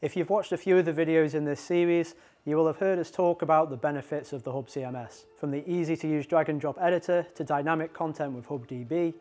If you've watched a few of the videos in this series, you will have heard us talk about the benefits of the Hub CMS, from the easy-to-use drag-and-drop editor to dynamic content with HubDB,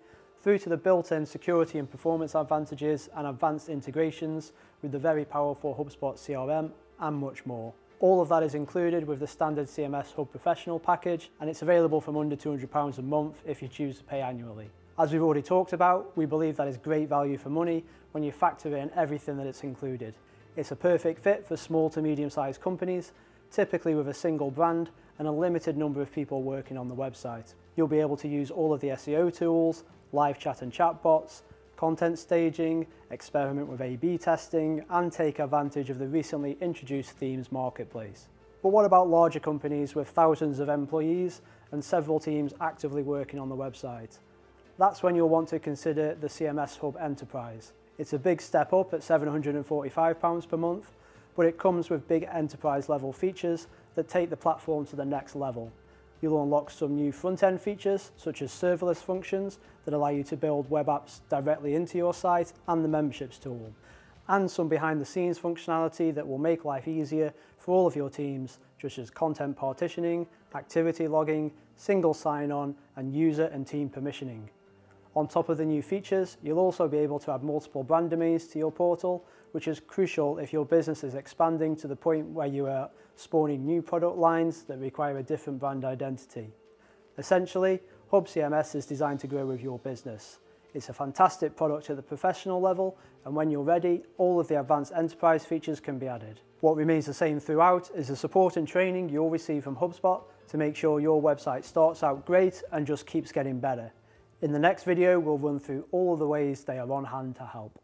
through to the built-in security and performance advantages and advanced integrations with the very powerful HubSpot CRM, and much more. All of that is included with the standard CMS Hub Professional package, and it's available from under £200 a month if you choose to pay annually. As we've already talked about, we believe that is great value for money when you factor in everything that it's included. It's a perfect fit for small to medium-sized companies, typically with a single brand and a limited number of people working on the website. You'll be able to use all of the SEO tools, live chat and chatbots, content staging, experiment with A/B testing, and take advantage of the recently introduced themes marketplace. But what about larger companies with thousands of employees and several teams actively working on the website? That's when you'll want to consider the CMS Hub Enterprise. It's a big step up at £745 per month, but it comes with big enterprise level features that take the platform to the next level. You'll unlock some new front-end features, such as serverless functions that allow you to build web apps directly into your site and the memberships tool, and some behind-the-scenes functionality that will make life easier for all of your teams, such as content partitioning, activity logging, single sign-on, and user and team permissioning. On top of the new features, you'll also be able to add multiple brand domains to your portal, which is crucial if your business is expanding to the point where you are spawning new product lines that require a different brand identity. Essentially, Hub CMS is designed to grow with your business. It's a fantastic product at the professional level, and when you're ready, all of the advanced enterprise features can be added. What remains the same throughout is the support and training you'll receive from HubSpot to make sure your website starts out great and just keeps getting better. In the next video, we'll run through all of the ways they are on hand to help.